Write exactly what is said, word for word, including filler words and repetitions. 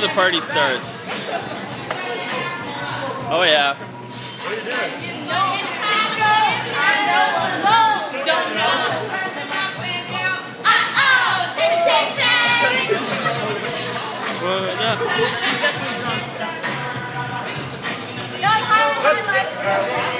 before the party starts. Oh yeah. What are you doing? Don't know. Uh, yeah.